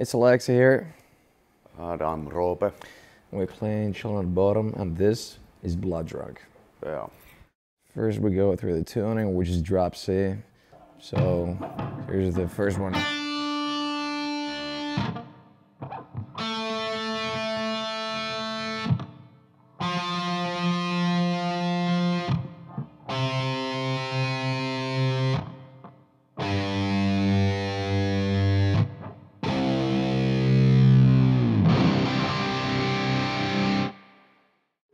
It's Alexi here. And I'm Roope. We're playing Children of Bodom, and this is Blooddrunk. Yeah. First we go through the tuning, which is drop C. So here's the first one.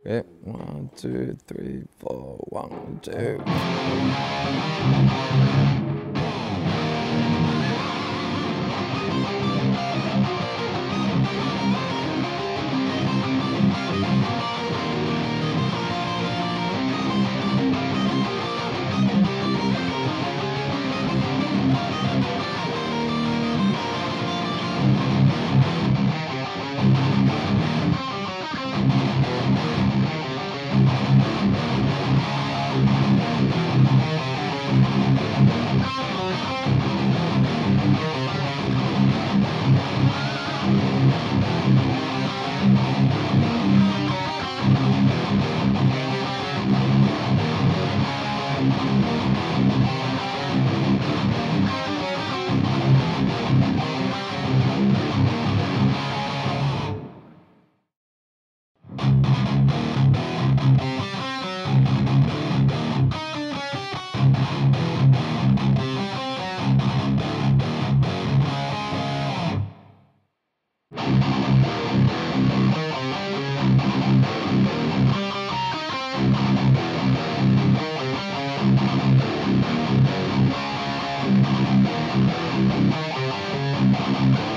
Okay, 1, 2, 3, 4, 1, 2.